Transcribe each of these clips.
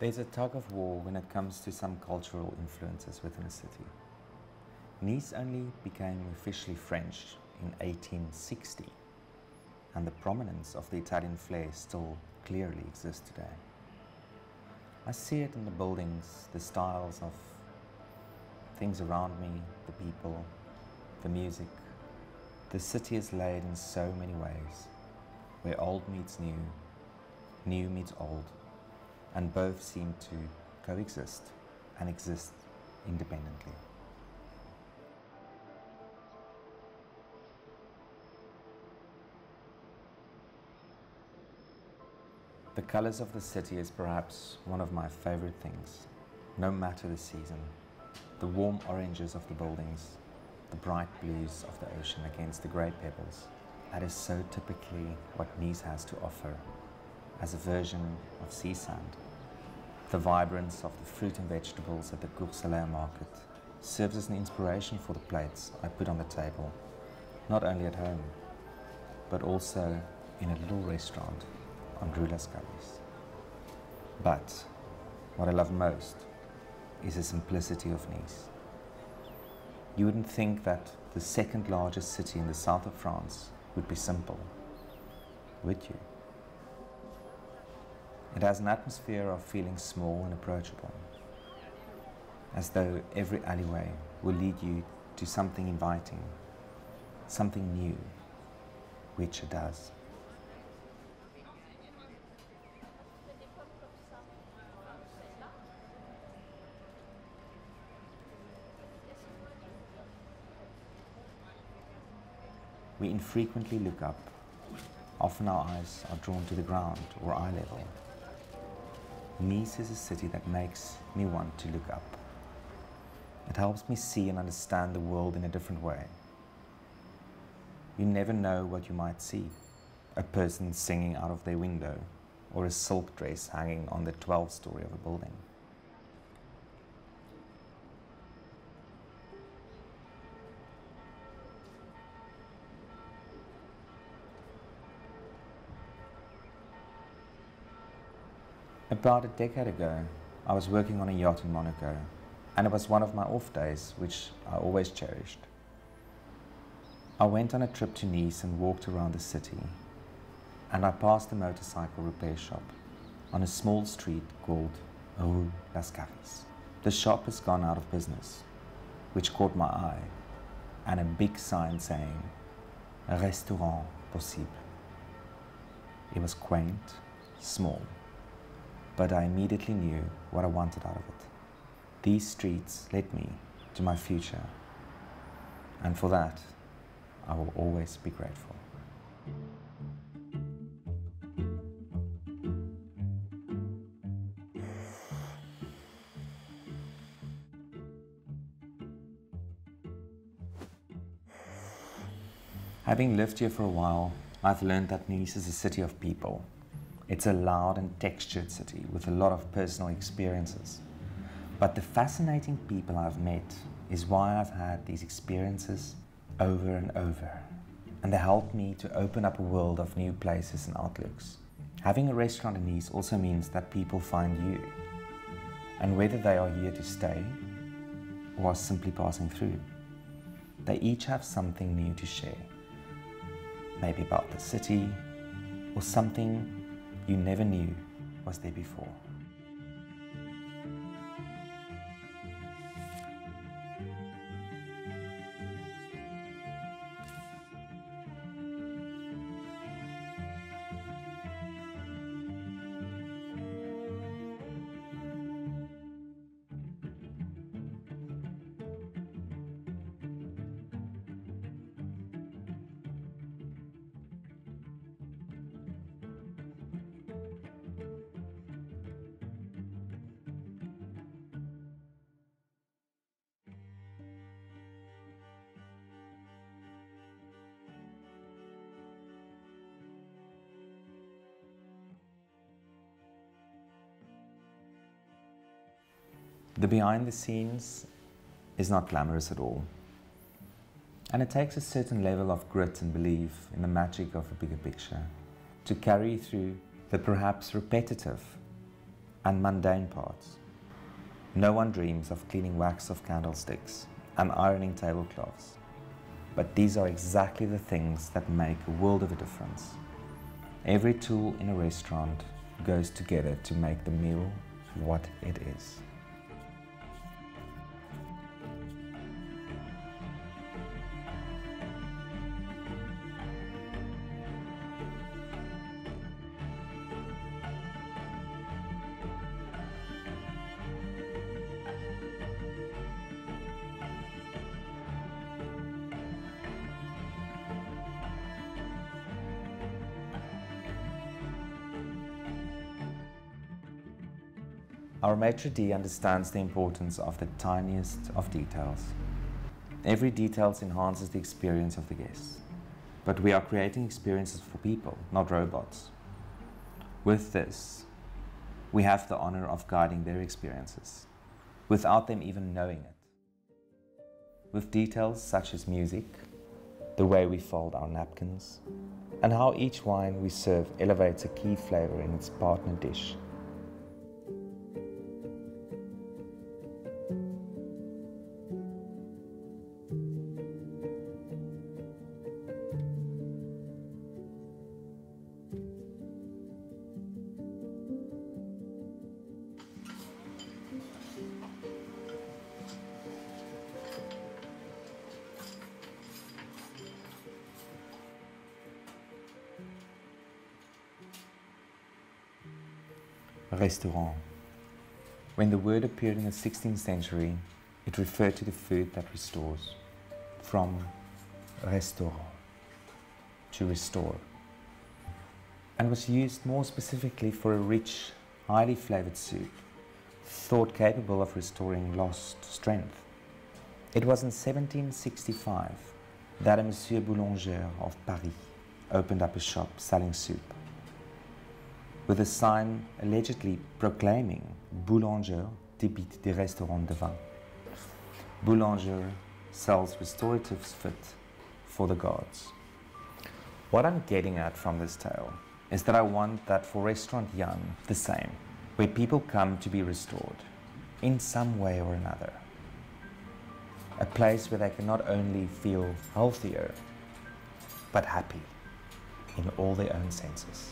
There's a tug of war when it comes to some cultural influences within a city. Nice only became officially French in 1860, and the prominence of the Italian flair still clearly exists today. I see it in the buildings, the styles of things around me, the people, the music. The city is laid in so many ways, where old meets new, new meets old, and both seem to coexist and exist independently. The colors of the city is perhaps one of my favorite things, no matter the season. The warm oranges of the buildings, the bright blues of the ocean against the grey pebbles. That is so typically what Nice has to offer as a version of sea sand. The vibrance of the fruit and vegetables at the Cours Saleya market serves as an inspiration for the plates I put on the table, not only at home, but also in a little restaurant on Rue Lascaris. But what I love most is the simplicity of Nice. You wouldn't think that the second largest city in the south of France would be simple, would you? It has an atmosphere of feeling small and approachable, as though every alleyway will lead you to something inviting, something new, which it does. We infrequently look up. Often our eyes are drawn to the ground or eye level. Nice is a city that makes me want to look up. It helps me see and understand the world in a different way. You never know what you might see. A person singing out of their window, or a silk dress hanging on the 12th story of a building. About a decade ago, I was working on a yacht in Monaco, and it was one of my off days, which I always cherished. I went on a trip to Nice and walked around the city, and I passed a motorcycle repair shop on a small street called Rue Lascaris. The shop has gone out of business, which caught my eye, and a big sign saying, Restaurant JAN. It was quaint, small, but I immediately knew what I wanted out of it. These streets led me to my future, and for that, I will always be grateful. Having lived here for a while, I've learned that Nice is a city of people. It's a loud and textured city with a lot of personal experiences. But the fascinating people I've met is why I've had these experiences over and over. And they helped me to open up a world of new places and outlooks. Having a restaurant in Nice also means that people find you. And whether they are here to stay or are simply passing through, they each have something new to share. Maybe about the city or something you never knew was there before. The behind the scenes is not glamorous at all. And it takes a certain level of grit and belief in the magic of a bigger picture to carry you through the perhaps repetitive and mundane parts. No one dreams of cleaning wax off candlesticks and ironing tablecloths, but these are exactly the things that make a world of a difference. Every tool in a restaurant goes together to make the meal what it is. Our maitre d' understands the importance of the tiniest of details. Every detail enhances the experience of the guests. But we are creating experiences for people, not robots. With this, we have the honor of guiding their experiences, without them even knowing it. With details such as music, the way we fold our napkins, and how each wine we serve elevates a key flavor in its partner dish. Restaurant. When the word appeared in the 16th century, it referred to the food that restores. From restaurant, to restore. And was used more specifically for a rich, highly flavored soup, thought capable of restoring lost strength. It was in 1765 that a Monsieur Boulanger of Paris opened up a shop selling soup, with a sign allegedly proclaiming Boulanger débite des restaurants de vin. Boulanger sells restoratives fit for the gods. What I'm getting at from this tale is that I want that for Restaurant JAN the same, where people come to be restored in some way or another. A place where they can not only feel healthier, but happy in all their own senses.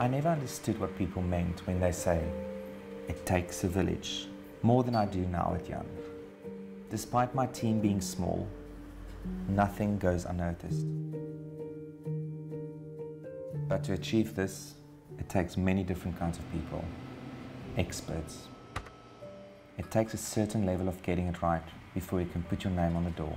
I never understood what people meant when they say, it takes a village, more than I do now at JAN. Despite my team being small, nothing goes unnoticed. But to achieve this, it takes many different kinds of people, experts. It takes a certain level of getting it right before you can put your name on the door.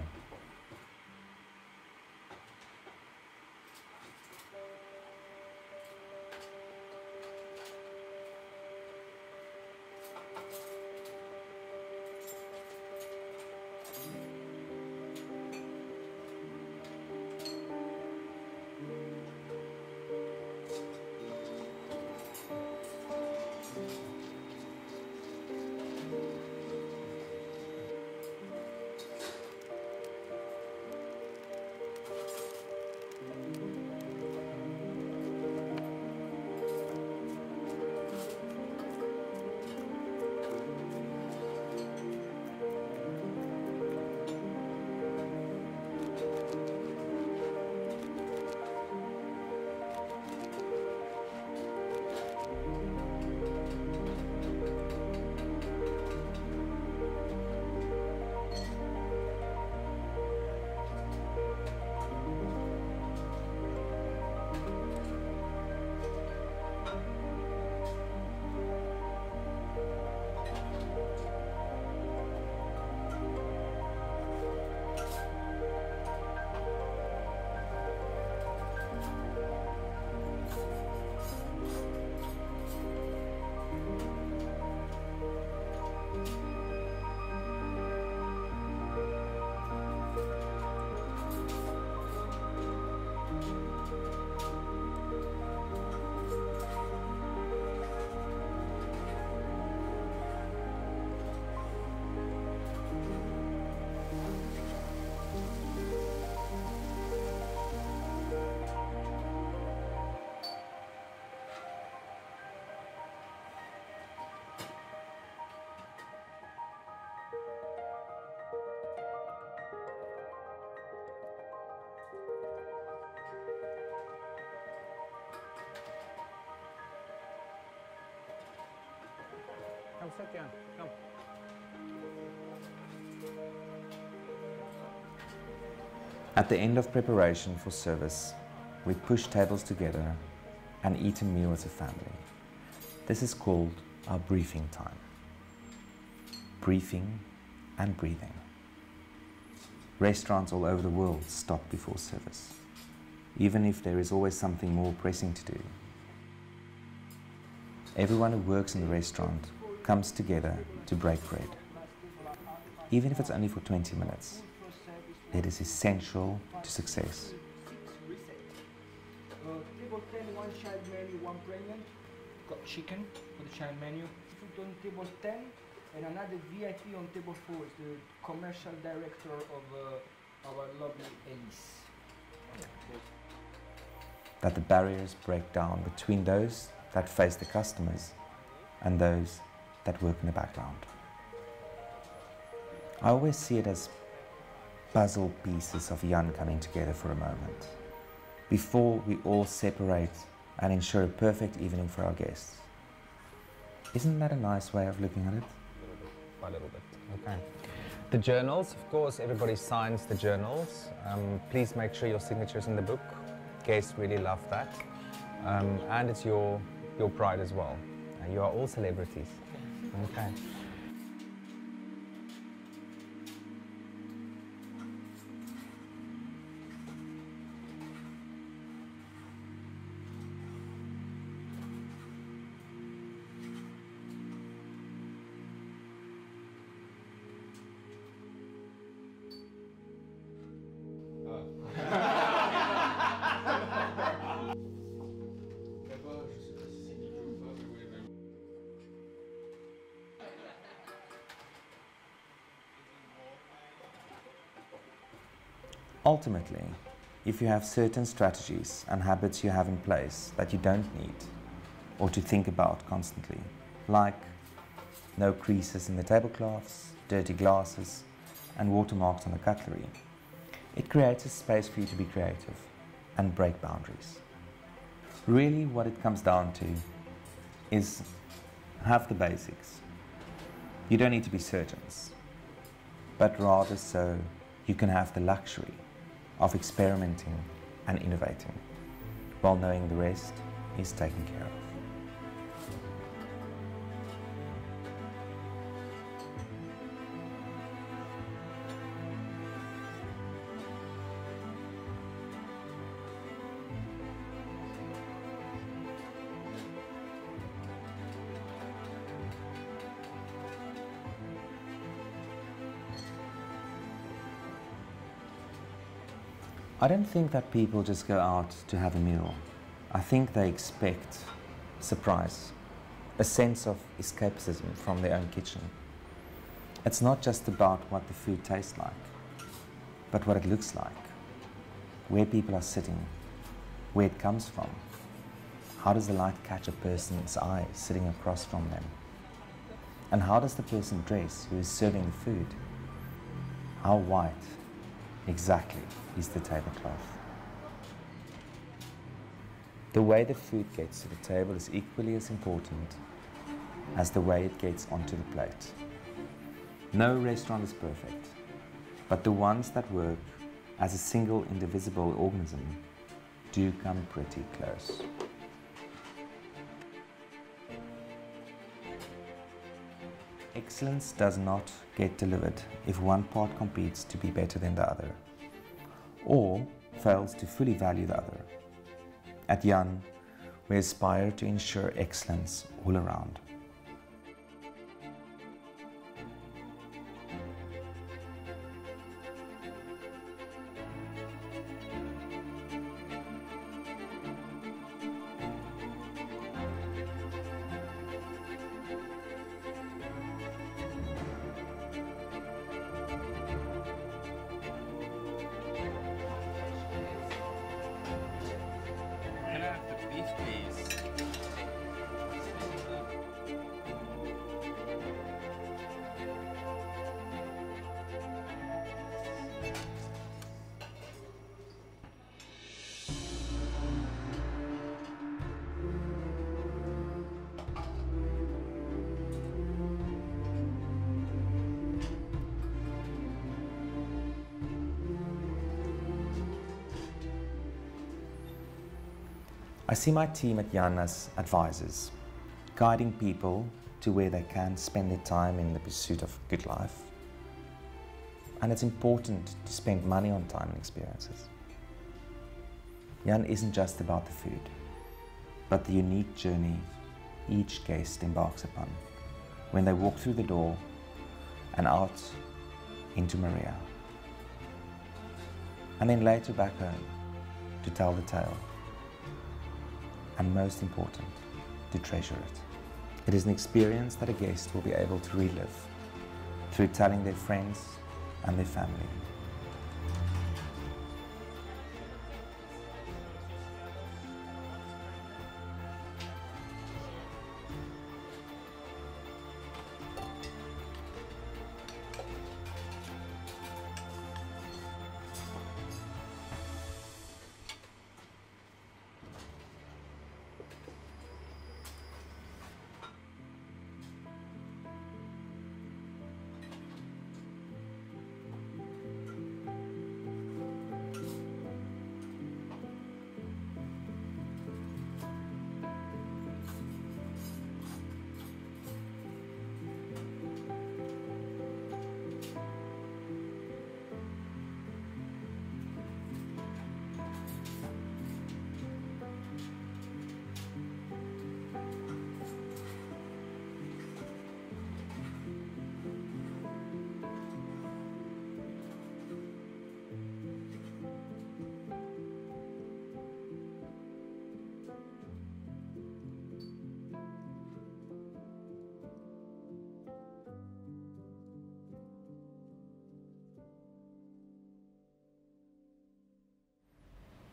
sit down. Come. At the end of preparation for service, we push tables together and eat a meal as a family. This is called our briefing time. Briefing and breathing. Restaurants all over the world stop before service, even if there is always something more pressing to do. Everyone who works in the restaurant comes together to break bread. Even if it's only for 20 minutes, it is essential to success. Table 10, one child menu, one pregnant. Got chicken for the child menu. Food on table 10 and another VIP on table 4 is the commercial director of our lovely Elise. That the barriers break down between those that face the customers and those that work in the background. I always see it as puzzle pieces of JAN coming together for a moment, before we all separate and ensure a perfect evening for our guests. Isn't that a nice way of looking at it? A little bit, okay. The journals, of course, everybody signs the journals. Please make sure your signature's in the book. Guests really love that. And it's your pride as well. And you are all celebrities, okay. Ultimately, if you have certain strategies and habits you have in place that you don't need or to think about constantly, like no creases in the tablecloths, dirty glasses, and watermarks on the cutlery, it creates a space for you to be creative and break boundaries. Really, what it comes down to is have the basics. You don't need to be surgeons, but rather so you can have the luxury of experimenting and innovating, while knowing the rest is taken care of. I don't think that people just go out to have a meal. I think they expect surprise, a sense of escapism from their own kitchen. It's not just about what the food tastes like, but what it looks like, where people are sitting, where it comes from. How does the light catch a person's eye sitting across from them? And how does the person dress who is serving the food? How white exactly is the tablecloth? The way the food gets to the table is equally as important as the way it gets onto the plate. No restaurant is perfect, but the ones that work as a single indivisible organism do come pretty close. Excellence does not get delivered if one part competes to be better than the other, or fails to fully value the other. At JAN, we aspire to ensure excellence all around. I see my team at JAN as advisors, guiding people to where they can spend their time in the pursuit of a good life. And it's important to spend money on time and experiences. JAN isn't just about the food, but the unique journey each guest embarks upon when they walk through the door and out into Maria. And then later back home to tell the tale. And most important, to treasure it. It is an experience that a guest will be able to relive through telling their friends and their family.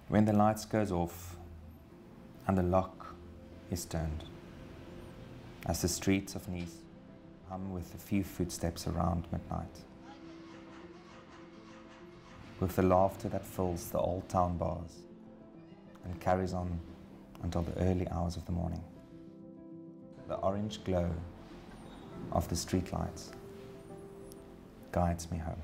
When the lights goes off and the lock is turned, as the streets of Nice hum with a few footsteps around midnight, with the laughter that fills the old town bars and carries on until the early hours of the morning. The orange glow of the streetlights guides me home.